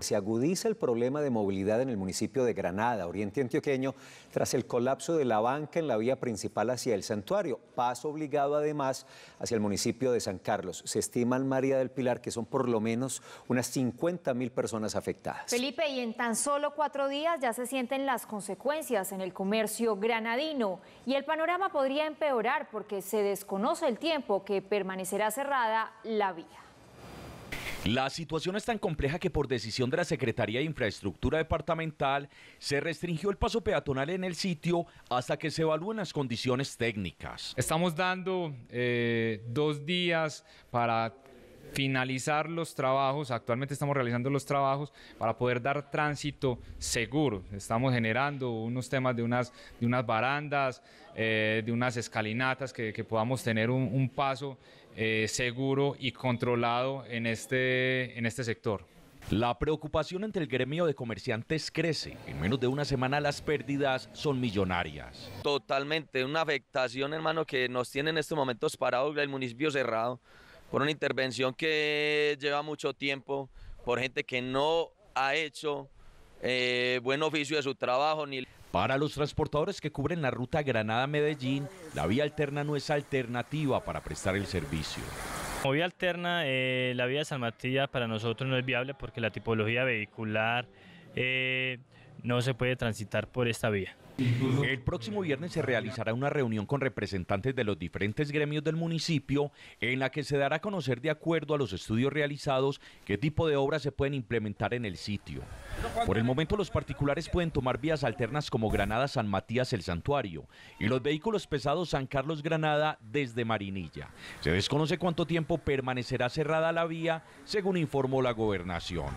Se agudiza el problema de movilidad en el municipio de Granada, Oriente Antioqueño, tras el colapso de la banca en la vía principal hacia el santuario, paso obligado además hacia el municipio de San Carlos. Se estiman, María del Pilar, que son por lo menos unas 50.000 personas afectadas. Felipe, y en tan solo 4 días ya se sienten las consecuencias en el comercio granadino y el panorama podría empeorar porque se desconoce el tiempo que permanecerá cerrada la vía. La situación es tan compleja que por decisión de la Secretaría de Infraestructura Departamental se restringió el paso peatonal en el sitio hasta que se evalúen las condiciones técnicas. Estamos dando 2 días para finalizar los trabajos. Actualmente estamos realizando los trabajos para poder dar tránsito seguro. Estamos generando unos temas de unas barandas, de unas escalinatas, que podamos tener un paso seguro y controlado en este sector. La preocupación entre el gremio de comerciantes crece. En menos de una semana las pérdidas son millonarias. Totalmente, una afectación, hermano, que nos tiene en estos momentos parados, el municipio cerrado, por una intervención que lleva mucho tiempo, por gente que no ha hecho buen oficio de su trabajo. Para los transportadores que cubren la ruta Granada-Medellín, la vía alterna no es alternativa para prestar el servicio. Como vía alterna, la vía de San Matías para nosotros no es viable porque la tipología vehicular no se puede transitar por esta vía. El próximo viernes se realizará una reunión con representantes de los diferentes gremios del municipio en la que se dará a conocer, de acuerdo a los estudios realizados, qué tipo de obras se pueden implementar en el sitio. Por el momento los particulares pueden tomar vías alternas como Granada-San Matías-El Santuario y los vehículos pesados San Carlos-Granada desde Marinilla. Se desconoce cuánto tiempo permanecerá cerrada la vía, según informó la gobernación.